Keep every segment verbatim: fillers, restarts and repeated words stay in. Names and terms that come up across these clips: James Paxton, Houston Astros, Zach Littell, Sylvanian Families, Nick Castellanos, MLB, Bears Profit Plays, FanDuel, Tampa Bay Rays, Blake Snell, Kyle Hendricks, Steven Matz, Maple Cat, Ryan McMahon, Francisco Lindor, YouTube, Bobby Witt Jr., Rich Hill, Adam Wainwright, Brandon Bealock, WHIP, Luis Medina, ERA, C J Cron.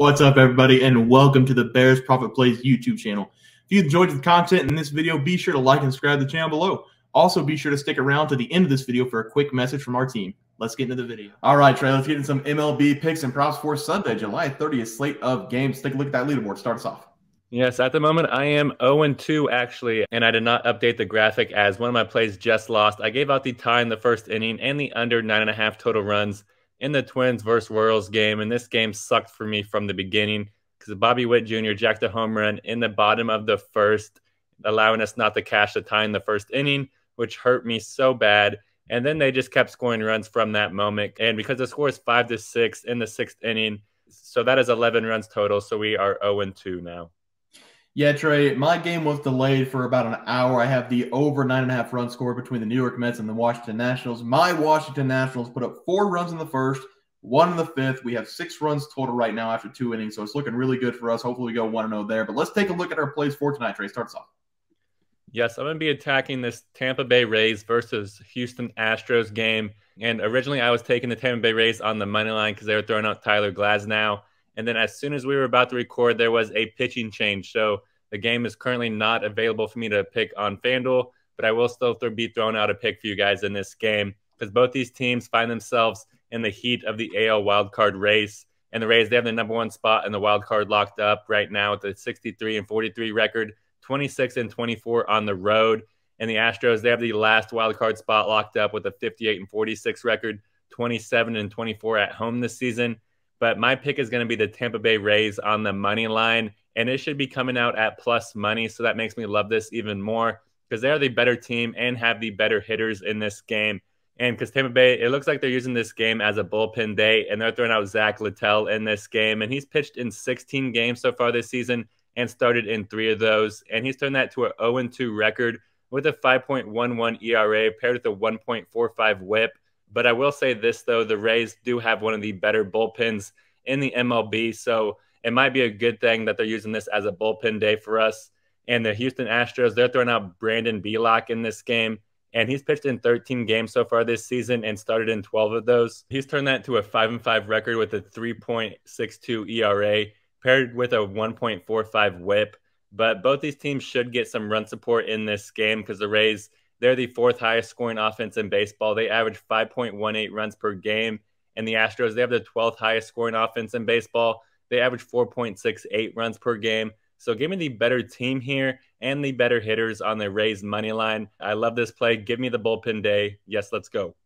What's up, everybody, and welcome to the Bears Profit Plays YouTube channel. If you enjoyed the content in this video, be sure to like and subscribe to the channel below. Also, be sure to stick around to the end of this video for a quick message from our team. Let's get into the video. All right, Trey, let's get into some M L B picks and props for Sunday, July thirtieth slate of games. Take a look at that leaderboard. Start us off. Yes, at the moment, I am oh and two, actually, and I did not update the graphic as one of my plays just lost. I gave out the tie in the first inning and the under nine and a half total runs in the Twins versus Royals game, and this game sucked for me from the beginning because Bobby Witt Junior jacked a home run in the bottom of the first, allowing us not to cash the tie in the first inning, which hurt me so bad. And then they just kept scoring runs from that moment. And because the score is five to six in the sixth inning, so that is eleven runs total, so we are oh and two now. Yeah, Trey, my game was delayed for about an hour. I have the over nine and a half run score between the New York Mets and the Washington Nationals. My Washington Nationals put up four runs in the first, one in the fifth. We have six runs total right now after two innings, so it's looking really good for us. Hopefully we go one and oh there. But let's take a look at our plays for tonight, Trey. Start us off. Yes, I'm going to be attacking this Tampa Bay Rays versus Houston Astros game. And originally I was taking the Tampa Bay Rays on the money line because they were throwing out Tyler Glasnow. And then as soon as we were about to record, there was a pitching change. So the game is currently not available for me to pick on FanDuel, but I will still th- be throwing out a pick for you guys in this game because both these teams find themselves in the heat of the A L wildcard race. And the Rays, they have the number one spot in the wildcard locked up right now with a sixty-three and forty-three record, twenty-six and twenty-four on the road. And the Astros, they have the last wildcard spot locked up with a fifty-eight and forty-six record, twenty-seven and twenty-four at home this season. But my pick is going to be the Tampa Bay Rays on the money line, and it should be coming out at plus money, so that makes me love this even more because they are the better team and have the better hitters in this game. And because Tampa Bay, it looks like they're using this game as a bullpen day, and they're throwing out Zach Littell in this game, and he's pitched in sixteen games so far this season and started in three of those, and he's turned that to an oh and two record with a five point one one E R A paired with a one point four five whip. But I will say this, though, the Rays do have one of the better bullpens in the M L B, so it might be a good thing that they're using this as a bullpen day for us. And the Houston Astros, they're throwing out Brandon Bealock in this game, and he's pitched in thirteen games so far this season and started in twelve of those. He's turned that to a five and five record with a three point six two E R A paired with a one point four five whip. But both these teams should get some run support in this game because the Rays, they're the fourth highest scoring offense in baseball. They average five point one eight runs per game. And the Astros, they have the twelfth highest scoring offense in baseball. They average four point six eight runs per game. So give me the better team here and the better hitters on the Rays money line. I love this play. Give me the bullpen day. Yes, let's go.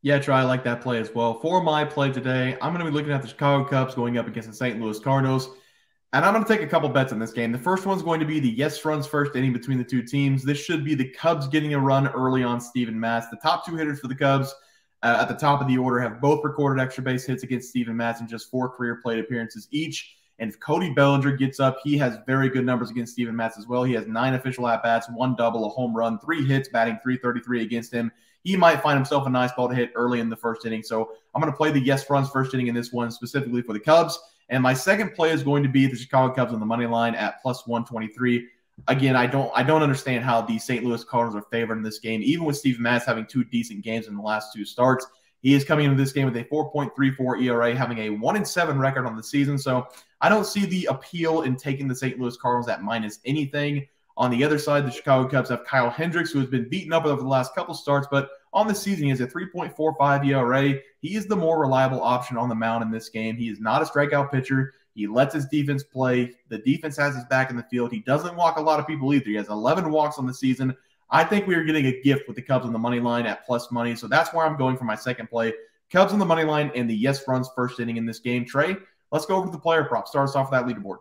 Yeah, Trey, I like that play as well. For my play today, I'm going to be looking at the Chicago Cubs going up against the Saint Louis Cardinals. And I'm going to take a couple bets in this game. The first one's going to be the yes runs first inning between the two teams. This should be the Cubs getting a run early on Steven Matz. The top two hitters for the Cubs uh, at the top of the order have both recorded extra base hits against Steven Matz in just four career plate appearances each. And if Cody Bellinger gets up, he has very good numbers against Steven Matz as well. He has nine official at-bats, one double, a home run, three hits, batting three thirty-three against him. He might find himself a nice ball to hit early in the first inning. So I'm going to play the yes runs first inning in this one specifically for the Cubs. And my second play is going to be the Chicago Cubs on the money line at plus one twenty-three. Again, I don't I don't understand how the Saint Louis Cardinals are favored in this game. Even with Steven Matz having two decent games in the last two starts, he is coming into this game with a four point three four E R A, having a one and seven record on the season. So I don't see the appeal in taking the Saint Louis Cardinals at minus anything. On the other side, the Chicago Cubs have Kyle Hendricks, who has been beaten up over the last couple starts, but on the season, he has a three point four five E R A. He is the more reliable option on the mound in this game. He is not a strikeout pitcher. He lets his defense play. The defense has his back in the field. He doesn't walk a lot of people either. He has eleven walks on the season. I think we are getting a gift with the Cubs on the money line at plus money, so that's where I'm going for my second play. Cubs on the money line and the yes runs first inning in this game. Trey, let's go over to the player prop. Start us off with that leaderboard.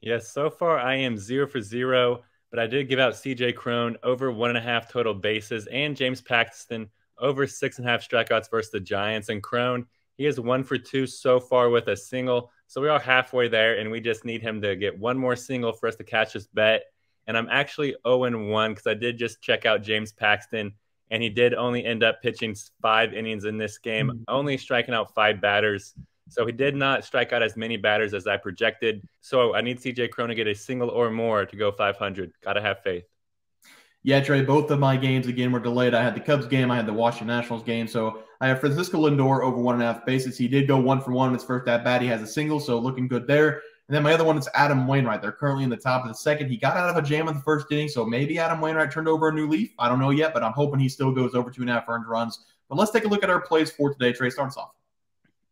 Yes, so far I am zero for zero, but I did give out C J Cron over one and a half total bases and James Paxton over six and a half strikeouts versus the Giants. And Cron, he is one for two so far with a single. So we are halfway there, and we just need him to get one more single for us to catch this bet. And I'm actually oh and one because I did just check out James Paxton, and he did only end up pitching five innings in this game, mm-hmm. only striking out five batters. So he did not strike out as many batters as I projected. So I need C J Cron to get a single or more to go five hundred. Got to have faith. Yeah, Trey, both of my games, again, were delayed. I had the Cubs game. I had the Washington Nationals game. So I have Francisco Lindor over one and a half bases. He did go one for one in his first at-bat. He has a single, so looking good there. And then my other one is Adam Wainwright. They're currently in the top of the second. He got out of a jam in the first inning, so maybe Adam Wainwright turned over a new leaf. I don't know yet, but I'm hoping he still goes over two and a half earned runs. But let's take a look at our plays for today. Trey, start us off.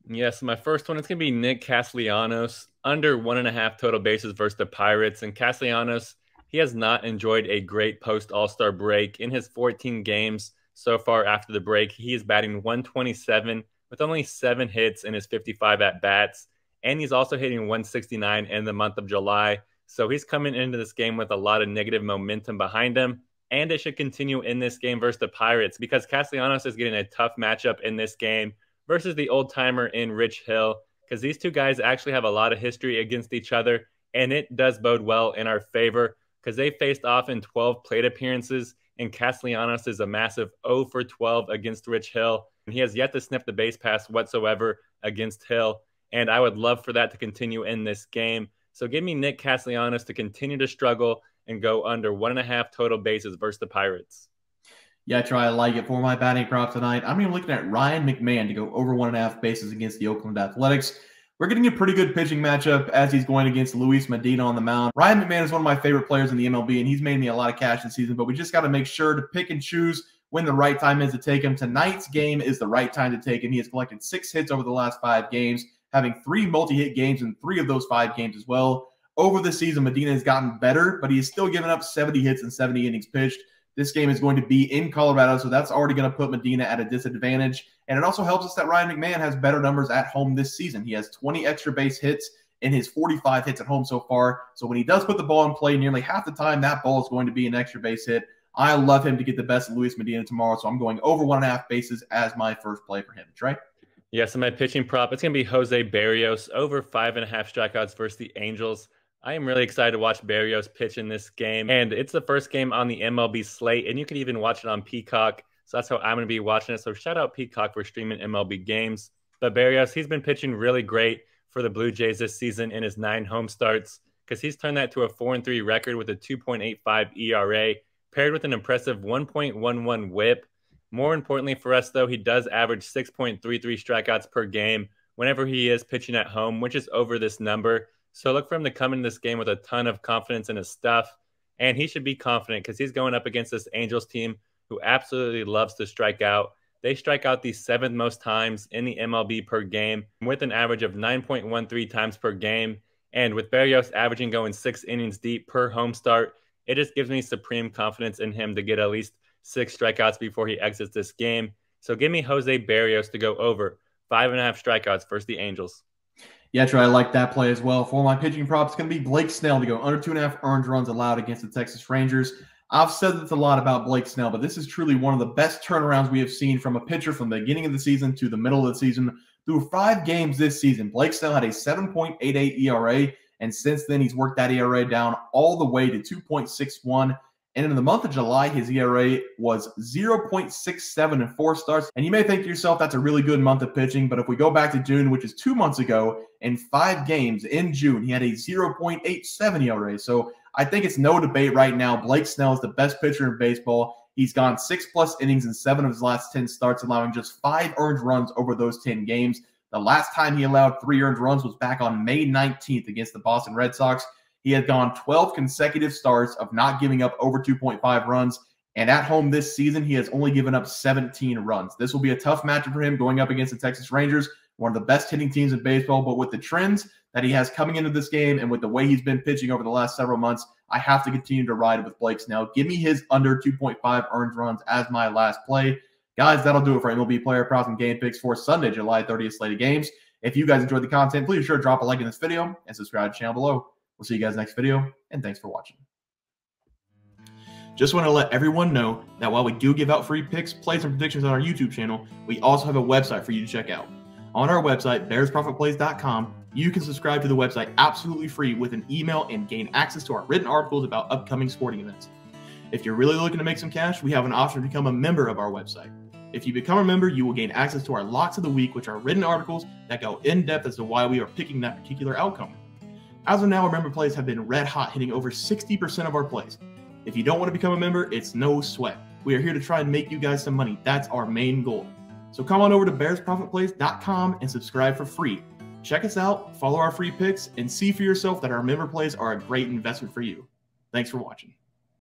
Yes, my first one, it's going to be Nick Castellanos, under one and a half total bases versus the Pirates. And Castellanos, he has not enjoyed a great post-All-Star break. In his fourteen games so far after the break, he is batting one twenty-seven with only seven hits in his fifty-five at-bats. And he's also hitting one sixty-nine in the month of July. So he's coming into this game with a lot of negative momentum behind him. And it should continue in this game versus the Pirates, because Castellanos is getting a tough matchup in this game versus the old-timer in Rich Hill, because these two guys actually have a lot of history against each other. And it does bode well in our favor, because they faced off in twelve plate appearances. And Castellanos is a massive zero for twelve against Rich Hill. And he has yet to sniff the base pass whatsoever against Hill. And I would love for that to continue in this game. So give me Nick Castellanos to continue to struggle and go under one and a half total bases versus the Pirates. Yeah, Trey, I like it for my batting prop tonight. I'm even looking at Ryan McMahon to go over one and a half bases against the Oakland Athletics. We're getting a pretty good pitching matchup as he's going against Luis Medina on the mound. Ryan McMahon is one of my favorite players in the M L B, and he's made me a lot of cash this season, but we just got to make sure to pick and choose when the right time is to take him. Tonight's game is the right time to take him. He has collected six hits over the last five games, having three multi-hit games in three of those five games as well. Over the season, Medina has gotten better, but he has still given up seventy hits and seventy innings pitched. This game is going to be in Colorado, so that's already going to put Medina at a disadvantage. And it also helps us that Ryan McMahon has better numbers at home this season. He has twenty extra base hits in his forty-five hits at home so far. So when he does put the ball in play, nearly half the time that ball is going to be an extra base hit. I love him to get the best of Luis Medina tomorrow, so I'm going over one and a half bases as my first play for him. Trey? Yeah, so my pitching prop, it's going to be Jose Berrios, over five and a half strikeouts versus the Angels. I am really excited to watch Berrios pitch in this game. And it's the first game on the M L B slate, and you can even watch it on Peacock. So that's how I'm going to be watching it. So shout out Peacock for streaming M L B games. But Berrios, he's been pitching really great for the Blue Jays this season in his nine home starts, because he's turned that to a four and three record with a two point eight five E R A, paired with an impressive one point one one whip. More importantly for us, though, he does average six point three three strikeouts per game whenever he is pitching at home, which is over this number. So look for him to come into this game with a ton of confidence in his stuff. And he should be confident, because he's going up against this Angels team who absolutely loves to strike out. They strike out the seventh most times in the M L B per game, with an average of nine point one three times per game. And with Berrios averaging going six innings deep per home start, it just gives me supreme confidence in him to get at least six strikeouts before he exits this game. So give me Jose Berrios to go over five and a half strikeouts versus the Angels. Yeah, Trey, I like that play as well. For my pitching props, it's going to be Blake Snell to go under two and a half earned runs allowed against the Texas Rangers. I've said this a lot about Blake Snell, but this is truly one of the best turnarounds we have seen from a pitcher from the beginning of the season to the middle of the season. Through five games this season, Blake Snell had a seven point eight eight E R A, and since then he's worked that E R A down all the way to two point six one. And in the month of July, his E R A was zero point six seven in four starts. And you may think to yourself, that's a really good month of pitching. But if we go back to June, which is two months ago, in five games in June, he had a zero point eight seven E R A. So I think it's no debate right now. Blake Snell is the best pitcher in baseball. He's gone six-plus innings in seven of his last ten starts, allowing just five earned runs over those ten games. The last time he allowed three earned runs was back on May nineteenth against the Boston Red Sox. He had gone twelve consecutive starts of not giving up over two point five runs. And at home this season, he has only given up seventeen runs. This will be a tough matchup for him going up against the Texas Rangers, one of the best hitting teams in baseball. But with the trends that he has coming into this game and with the way he's been pitching over the last several months, I have to continue to ride with Blake Snell. Give me his under two point five earned runs as my last play. Guys, that'll do it for M L B player props and game picks for Sunday, July thirtieth slate of games. If you guys enjoyed the content, please be sure to drop a like in this video and subscribe to the channel below. We'll see you guys next video, and thanks for watching. Just want to let everyone know that while we do give out free picks, plays, and predictions on our YouTube channel, we also have a website for you to check out. On our website, Bears Profit Plays dot com, you can subscribe to the website absolutely free with an email and gain access to our written articles about upcoming sporting events. If you're really looking to make some cash, we have an option to become a member of our website. If you become a member, you will gain access to our Locks of the Week, which are written articles that go in-depth as to why we are picking that particular outcome. As of now, our member plays have been red hot, hitting over sixty percent of our plays. If you don't want to become a member, it's no sweat. We are here to try and make you guys some money. That's our main goal. So come on over to Bears Profit Plays dot com and subscribe for free. Check us out, follow our free picks, and see for yourself that our member plays are a great investment for you. Thanks for watching.